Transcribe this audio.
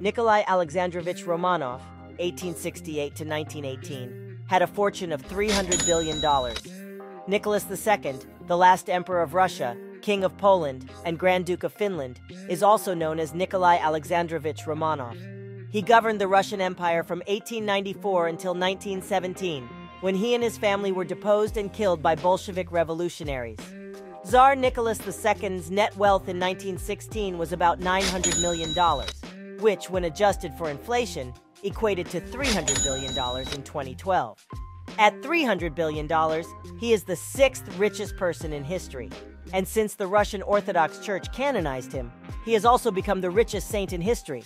Nikolai Alexandrovich Romanov, 1868 to 1918, had a fortune of $300 billion. Nicholas II, the last emperor of Russia, King of Poland, and Grand Duke of Finland, is also known as Nikolai Alexandrovich Romanov. He governed the Russian Empire from 1894 until 1917, when he and his family were deposed and killed by Bolshevik revolutionaries. Tsar Nicholas II's net wealth in 1916 was about $900 million, which, when adjusted for inflation, equated to $300 billion in 2012. At $300 billion, he is the sixth richest person in history. And since the Russian Orthodox Church canonized him, he has also become the richest saint in history.